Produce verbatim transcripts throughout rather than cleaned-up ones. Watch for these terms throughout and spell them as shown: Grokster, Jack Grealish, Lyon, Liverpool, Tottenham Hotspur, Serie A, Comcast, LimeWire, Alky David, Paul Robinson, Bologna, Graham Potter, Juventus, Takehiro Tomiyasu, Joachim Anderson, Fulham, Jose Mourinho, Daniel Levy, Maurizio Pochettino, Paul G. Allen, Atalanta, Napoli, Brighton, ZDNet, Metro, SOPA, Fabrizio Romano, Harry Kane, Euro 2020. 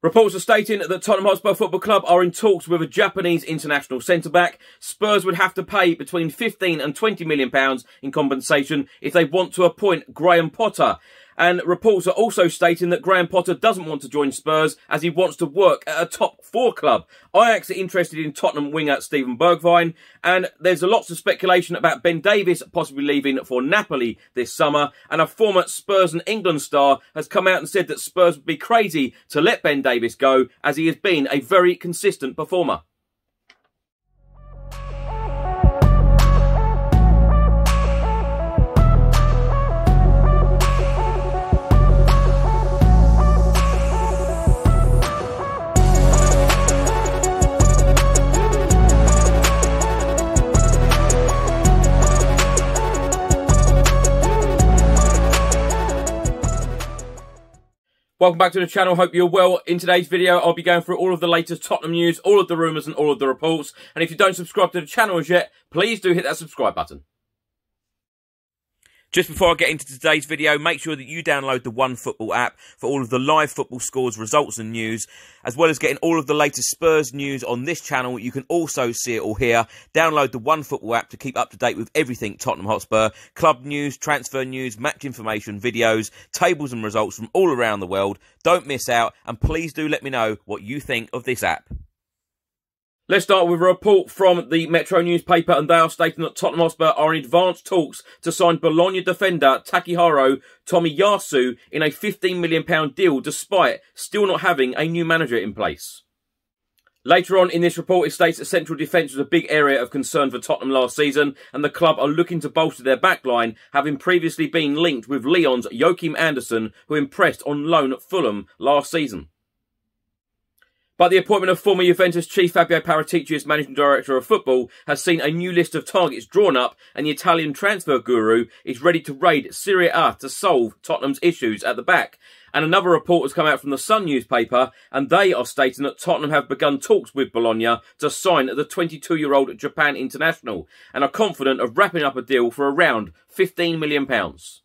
Reports are stating that Tottenham Hotspur Football Club are in talks with a Japanese international centre-back. Spurs would have to pay between fifteen and twenty million pounds in compensation if they want to appoint Graham Potter. And reports are also stating that Graham Potter doesn't want to join Spurs as he wants to work at a top four club. Ajax are interested in Tottenham winger Steven Bergwijn. And there's lots of speculation about Ben Davies possibly leaving for Napoli this summer. And a former Spurs and England star has come out and said that Spurs would be crazy to let Ben Davies Davies go, as he has been a very consistent performer. Welcome back to the channel, hope you're well. In today's video, I'll be going through all of the latest Tottenham news, all of the rumours and all of the reports. And if you don't subscribe to the channel as yet, please do hit that subscribe button. Just before I get into today's video, make sure that you download the OneFootball app for all of the live football scores, results and news, as well as getting all of the latest Spurs news on this channel. You can also see it all here. Download the OneFootball app to keep up to date with everything Tottenham Hotspur, club news, transfer news, match information, videos, tables and results from all around the world. Don't miss out, and please do let me know what you think of this app. Let's start with a report from the Metro newspaper, and they are stating that Tottenham Hotspur are in advanced talks to sign Bologna defender Takehiro Tomiyasu in a fifteen million pounds deal despite still not having a new manager in place. Later on in this report, it states that central defence was a big area of concern for Tottenham last season, and the club are looking to bolster their backline, having previously been linked with Lyon's Joachim Anderson, who impressed on loan at Fulham last season. But the appointment of former Juventus chief Fabio Paratici as managing director of football has seen a new list of targets drawn up, and the Italian transfer guru is ready to raid Serie A to solve Tottenham's issues at the back. And another report has come out from the Sun newspaper, and they are stating that Tottenham have begun talks with Bologna to sign the twenty-two-year-old Japan international and are confident of wrapping up a deal for around fifteen million pounds.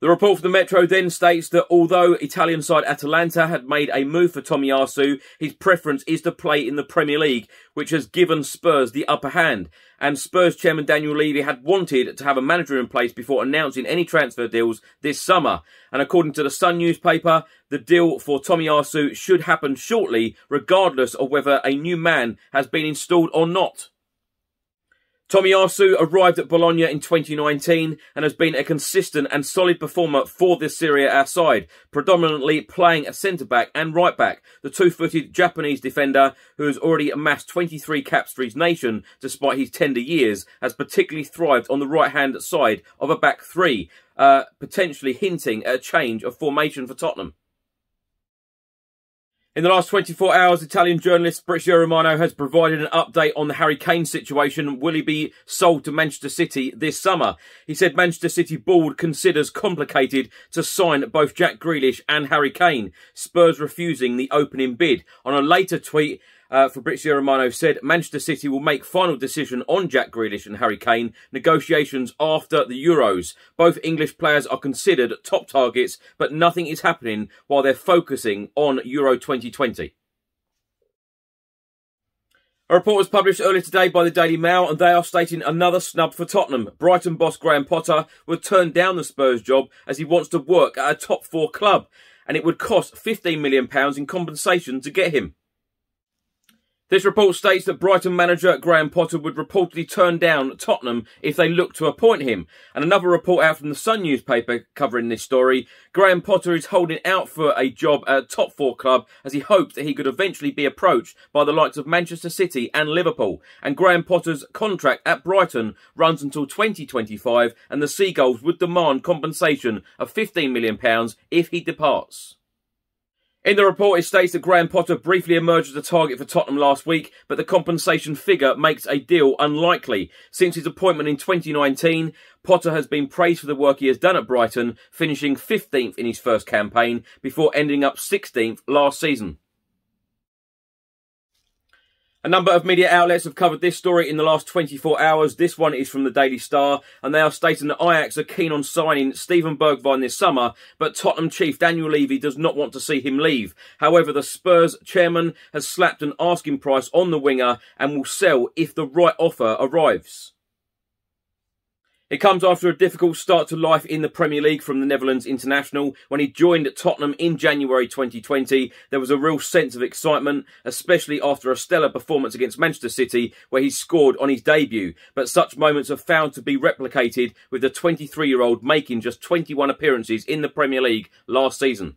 The report from the Metro then states that although Italian side Atalanta had made a move for Tomiyasu, his preference is to play in the Premier League, which has given Spurs the upper hand. And Spurs chairman Daniel Levy had wanted to have a manager in place before announcing any transfer deals this summer. And according to the Sun newspaper, the deal for Tomiyasu should happen shortly, regardless of whether a new man has been installed or not. Tomiyasu arrived at Bologna in twenty nineteen and has been a consistent and solid performer for this Serie A side, predominantly playing at centre-back and right-back, the two-footed Japanese defender who has already amassed twenty-three caps for his nation despite his tender years, has particularly thrived on the right-hand side of a back three, uh, potentially hinting at a change of formation for Tottenham. In the last twenty-four hours, Italian journalist Fabrizio Romano has provided an update on the Harry Kane situation. Will he be sold to Manchester City this summer? He said Manchester City board considers complicated to sign both Jack Grealish and Harry Kane, Spurs refusing the opening bid. On a later tweet, uh, Fabrizio Romano said Manchester City will make final decision on Jack Grealish and Harry Kane. Negotiations after the Euros. Both English players are considered top targets, but nothing is happening while they're focusing on Euro twenty twenty. A report was published earlier today by the Daily Mail, and they are stating another snub for Tottenham. Brighton boss Graham Potter would turn down the Spurs job as he wants to work at a top four club, and it would cost fifteen million pounds in compensation to get him. This report states that Brighton manager Graham Potter would reportedly turn down Tottenham if they look to appoint him. And another report out from the Sun newspaper covering this story, Graham Potter is holding out for a job at a top four club as he hopes that he could eventually be approached by the likes of Manchester City and Liverpool. And Graham Potter's contract at Brighton runs until twenty twenty-five, and the Seagulls would demand compensation of fifteen million pounds if he departs. In the report, it states that Graham Potter briefly emerged as a target for Tottenham last week, but the compensation figure makes a deal unlikely. Since his appointment in twenty nineteen, Potter has been praised for the work he has done at Brighton, finishing fifteenth in his first campaign before ending up sixteenth last season. A number of media outlets have covered this story in the last twenty-four hours. This one is from the Daily Star, and they are stating that Ajax are keen on signing Steven Bergwijn this summer, but Tottenham chief Daniel Levy does not want to see him leave. However, the Spurs chairman has slapped an asking price on the winger and will sell if the right offer arrives. It comes after a difficult start to life in the Premier League from the Netherlands international. When he joined Tottenham in January twenty twenty, there was a real sense of excitement, especially after a stellar performance against Manchester City, where he scored on his debut. But such moments are found to be replicated, with the twenty-three-year-old making just twenty-one appearances in the Premier League last season.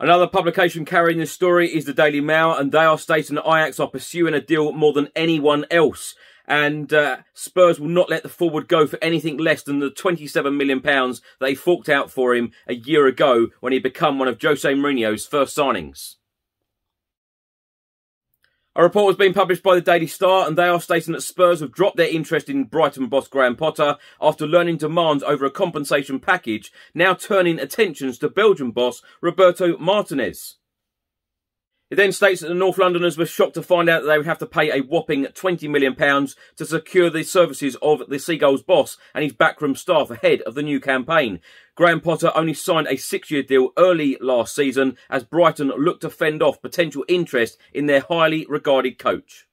Another publication carrying this story is the Daily Mail, and they are stating that Ajax are pursuing a deal more than anyone else. And uh, Spurs will not let the forward go for anything less than the twenty-seven million pounds they forked out for him a year ago when he became one of Jose Mourinho's first signings. A report has been published by the Daily Star, and they are stating that Spurs have dropped their interest in Brighton boss Graham Potter after learning demands over a compensation package, now turning attentions to Belgian boss Roberto Martinez. It then states that the North Londoners were shocked to find out that they would have to pay a whopping twenty million pounds to secure the services of the Seagulls boss and his backroom staff ahead of the new campaign. Graham Potter only signed a six-year deal early last season as Brighton looked to fend off potential interest in their highly regarded coach.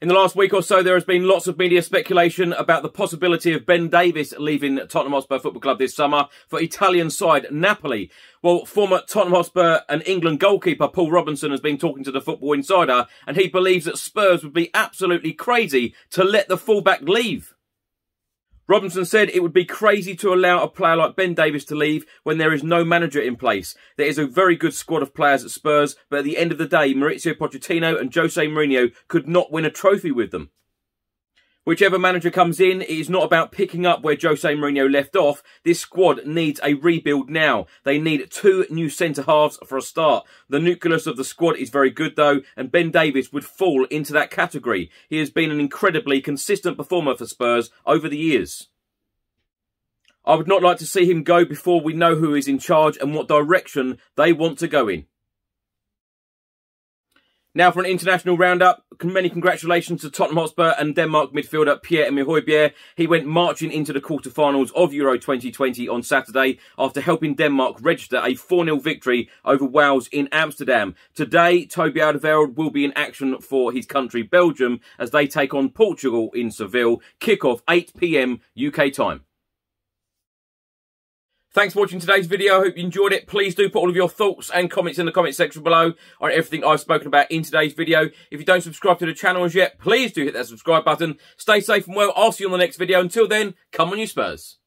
In the last week or so, there has been lots of media speculation about the possibility of Ben Davies leaving Tottenham Hotspur Football Club this summer for Italian side Napoli. Well, former Tottenham Hotspur and England goalkeeper Paul Robinson has been talking to the Football Insider, and he believes that Spurs would be absolutely crazy to let the fullback leave. Robinson said it would be crazy to allow a player like Ben Davies to leave when there is no manager in place. There is a very good squad of players at Spurs, but at the end of the day, Maurizio Pochettino and Jose Mourinho could not win a trophy with them. Whichever manager comes in, it is not about picking up where Jose Mourinho left off. This squad needs a rebuild now. They need two new centre-halves for a start. The nucleus of the squad is very good though, and Ben Davies would fall into that category. He has been an incredibly consistent performer for Spurs over the years. I would not like to see him go before we know who is in charge and what direction they want to go in. Now for an international roundup, many congratulations to Tottenham Hotspur and Denmark midfielder Pierre-Emile Højbjerg. He went marching into the quarterfinals of Euro twenty twenty on Saturday after helping Denmark register a four nil victory over Wales in Amsterdam. Today, Toby Alderweireld will be in action for his country, Belgium, as they take on Portugal in Seville. Kick-off eight p m U K time. Thanks for watching today's video. I hope you enjoyed it. Please do put all of your thoughts and comments in the comment section below on everything I've spoken about in today's video. If you don't subscribe to the channel as yet, please do hit that subscribe button. Stay safe and well. I'll see you on the next video. Until then, come on you Spurs.